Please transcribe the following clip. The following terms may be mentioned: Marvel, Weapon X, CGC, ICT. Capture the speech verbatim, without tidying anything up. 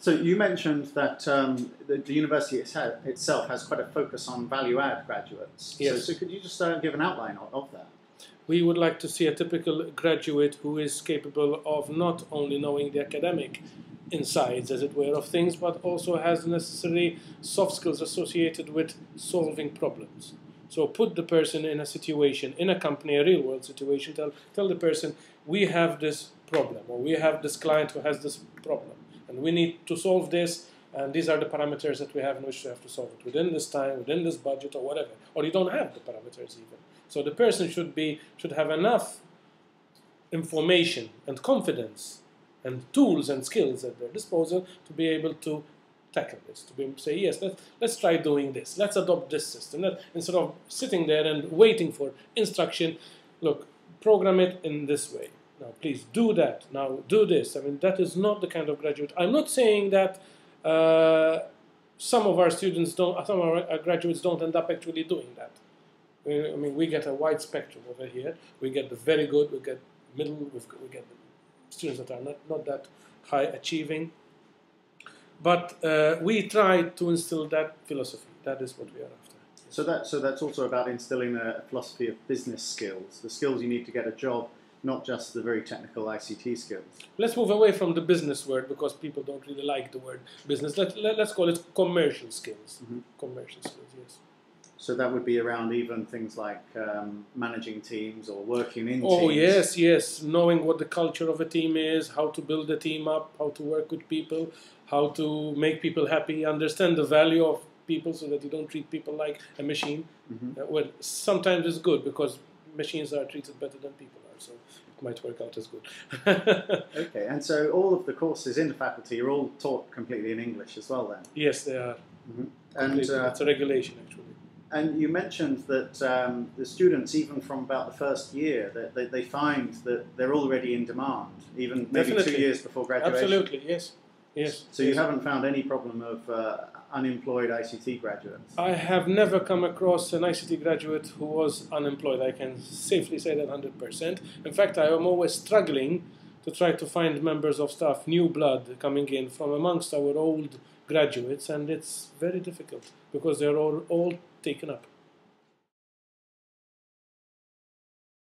So you mentioned that um, the, the university itself, itself has quite a focus on value-add graduates. Yes. So, so could you just uh, give an outline of, of that? We would like to see a typical graduate who is capable of not only knowing the academic insides, as it were, of things, but also has the necessary soft skills associated with solving problems. So put the person in a situation, in a company, a real-world situation, tell, tell the person, we have this problem, or we have this client who has this problem, and we need to solve this, and these are the parameters that we have in which we have to solve it within this time, within this budget, or whatever. Or you don't have the parameters even. So the person should be, should have enough information and confidence and tools and skills at their disposal to be able to tackle this, to be able to say, yes, let's, let's try doing this, let's adopt this system. That, instead of sitting there and waiting for instruction, look, program it in this way. Now, please do that. Now, do this. I mean, that is not the kind of graduate. I'm not saying that uh, some of our students don't, some of our graduates don't end up actually doing that. I mean, we get a wide spectrum over here. We get the very good, we get middle, we get the students that are not, not that high achieving. But uh, we try to instill that philosophy. That is what we are after. So, that, so that's also about instilling a philosophy of business skills, the skills you need to get a job, not just the very technical I C T skills. Let's move away from the business word, because people don't really like the word business. Let, let, let's call it commercial skills. Mm-hmm. Commercial skills, yes. So that would be around even things like um, managing teams or working in teams. Oh, yes, yes. Knowing what the culture of a team is, how to build a team up, how to work with people, how to make people happy, understand the value of people so that you don't treat people like a machine. Mm-hmm. uh, well, sometimes it's good because machines are treated better than people are, so it might work out as good. Okay, and so all of the courses in the faculty are all taught completely in English as well then? Yes, they are. Mm-hmm. And uh, that's a regulation, actually. And you mentioned that um, the students, even from about the first year, that they, they find that they're already in demand, even maybe Definitely. two years before graduation. Absolutely, yes. Yes. So yes. You haven't found any problem of uh, unemployed I C T graduates? I have never come across an I C T graduate who was unemployed. I can safely say that one hundred percent. In fact, I am always struggling to try to find members of staff, new blood coming in from amongst our old graduates, and it's very difficult because they're all, all taken up.